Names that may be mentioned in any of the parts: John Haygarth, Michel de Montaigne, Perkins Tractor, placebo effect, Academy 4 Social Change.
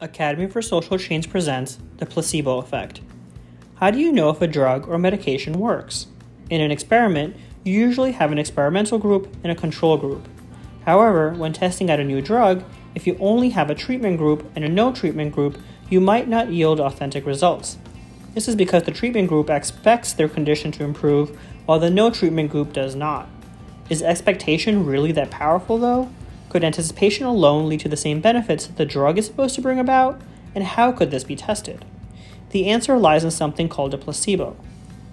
Academy for Social Change presents The Placebo Effect. How do you know if a drug or medication works? In an experiment, you usually have an experimental group and a control group. However, when testing out a new drug, if you only have a treatment group and a no-treatment group, you might not yield authentic results. This is because the treatment group expects their condition to improve, while the no-treatment group does not. Is expectation really that powerful, though? Could anticipation alone lead to the same benefits that the drug is supposed to bring about? And how could this be tested? The answer lies in something called a placebo.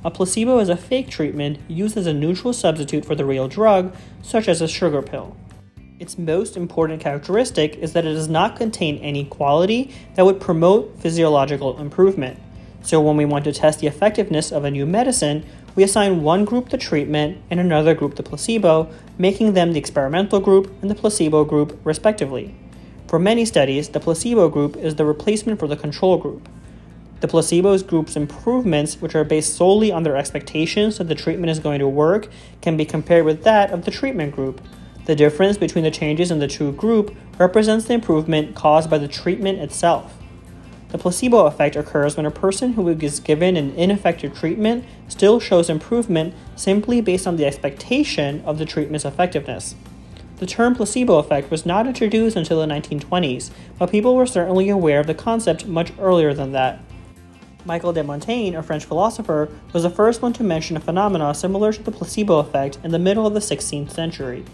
A placebo is a fake treatment used as a neutral substitute for the real drug, such as a sugar pill. Its most important characteristic is that it does not contain any quality that would promote physiological improvement. So when we want to test the effectiveness of a new medicine, we assign one group the treatment and another group the placebo, making them the experimental group and the placebo group, respectively. For many studies, the placebo group is the replacement for the control group. The placebo group's improvements, which are based solely on their expectations that the treatment is going to work, can be compared with that of the treatment group. The difference between the changes in the two groups represents the improvement caused by the treatment itself. The placebo effect occurs when a person who is given an ineffective treatment still shows improvement simply based on the expectation of the treatment's effectiveness. The term placebo effect was not introduced until the 1920s, but people were certainly aware of the concept much earlier than that. Michel de Montaigne, a French philosopher, was the first one to mention a phenomenon similar to the placebo effect in the middle of the 16th century.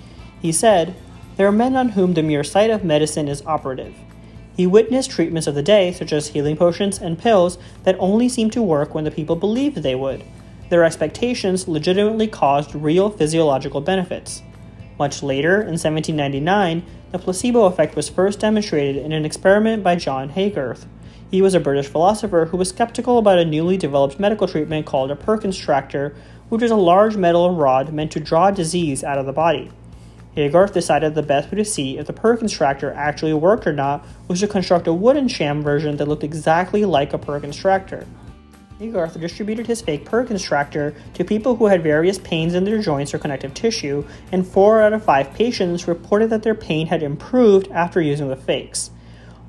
He said, "There are men on whom the mere sight of medicine is operative." He witnessed treatments of the day, such as healing potions and pills, that only seemed to work when the people believed they would. Their expectations legitimately caused real physiological benefits. Much later, in 1799, the placebo effect was first demonstrated in an experiment by John Haygarth. He was a British philosopher who was skeptical about a newly developed medical treatment called a Perkins Tractor, which is a large metal rod meant to draw disease out of the body. Haygarth decided the best way to see if the Perkins Tractor actually worked or not was to construct a wooden sham version that looked exactly like a Perkins Tractor. Haygarth distributed his fake Perkins Tractor to people who had various pains in their joints or connective tissue, and 4 out of 5 patients reported that their pain had improved after using the fakes.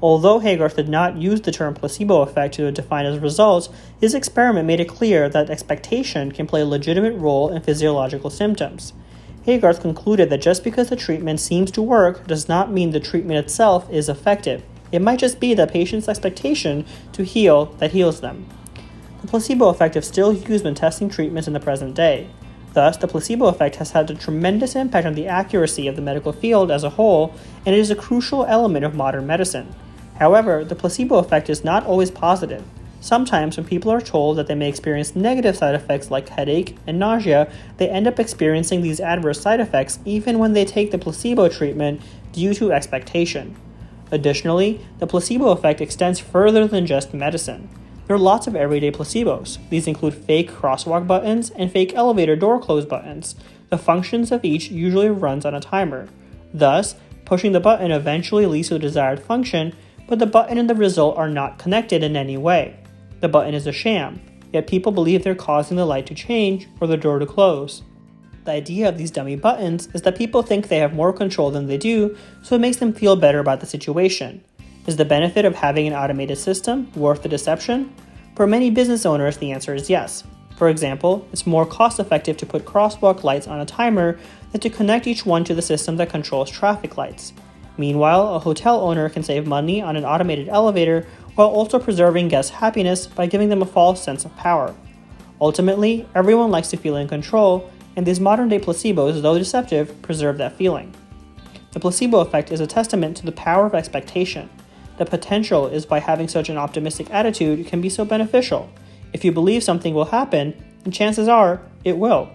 Although Haygarth did not use the term placebo effect to define his results, his experiment made it clear that expectation can play a legitimate role in physiological symptoms. Haygarth concluded that just because the treatment seems to work does not mean the treatment itself is effective. It might just be the patient's expectation to heal that heals them. The placebo effect is still used when testing treatments in the present day. Thus, the placebo effect has had a tremendous impact on the accuracy of the medical field as a whole, and it is a crucial element of modern medicine. However, the placebo effect is not always positive. Sometimes, when people are told that they may experience negative side effects like headache and nausea, they end up experiencing these adverse side effects even when they take the placebo treatment due to expectation. Additionally, the placebo effect extends further than just medicine. There are lots of everyday placebos. These include fake crosswalk buttons and fake elevator door close buttons. The functions of each usually runs on a timer. Thus, pushing the button eventually leads to the desired function, but the button and the result are not connected in any way. The button is a sham, yet people believe they're causing the light to change or the door to close. The idea of these dummy buttons is that people think they have more control than they do, so it makes them feel better about the situation. Is the benefit of having an automated system worth the deception? For many business owners, the answer is yes. For example, it's more cost-effective to put crosswalk lights on a timer than to connect each one to the system that controls traffic lights. Meanwhile, a hotel owner can save money on an automated elevator while also preserving guests' happiness by giving them a false sense of power. Ultimately, everyone likes to feel in control, and these modern-day placebos, though deceptive, preserve that feeling. The placebo effect is a testament to the power of expectation. The potential is why having such an optimistic attitude can be so beneficial. If you believe something will happen, then chances are, it will.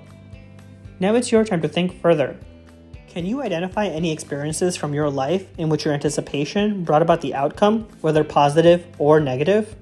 Now it's your time to think further. Can you identify any experiences from your life in which your anticipation brought about the outcome, whether positive or negative?